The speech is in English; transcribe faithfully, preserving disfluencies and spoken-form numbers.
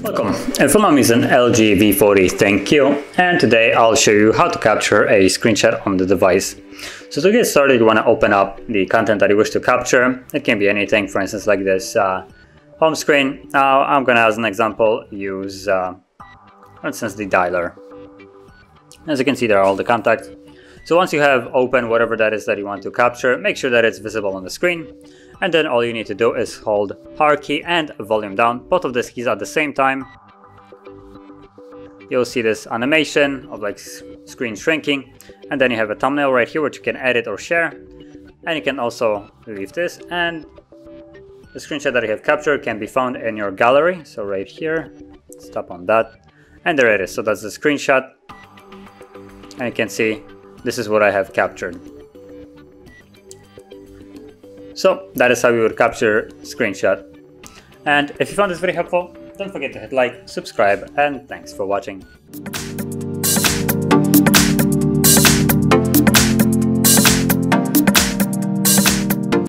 Welcome, in front of me is an L G V forty ThinQ, and today I'll show you how to capture a screenshot on the device. So to get started, you want to open up the content that you wish to capture. It can be anything, for instance like this uh, home screen. uh, I'm gonna, as an example, use uh, for instance the dialer. As you can see, there are all the contacts. So once you have open whatever that is that you want to capture, make sure that it's visible on the screen. And then all you need to do is hold power key and volume down, both of these keys at the same time. You'll see this animation of like screen shrinking. And then you have a thumbnail right here, which you can edit or share. And you can also leave this. And the screenshot that you have captured can be found in your gallery. So right here, let's tap on that. And there it is. So that's the screenshot. And you can see, this is what I have captured. So that is how you would capture screenshot. And if you found this very helpful, don't forget to hit like, subscribe, and thanks for watching.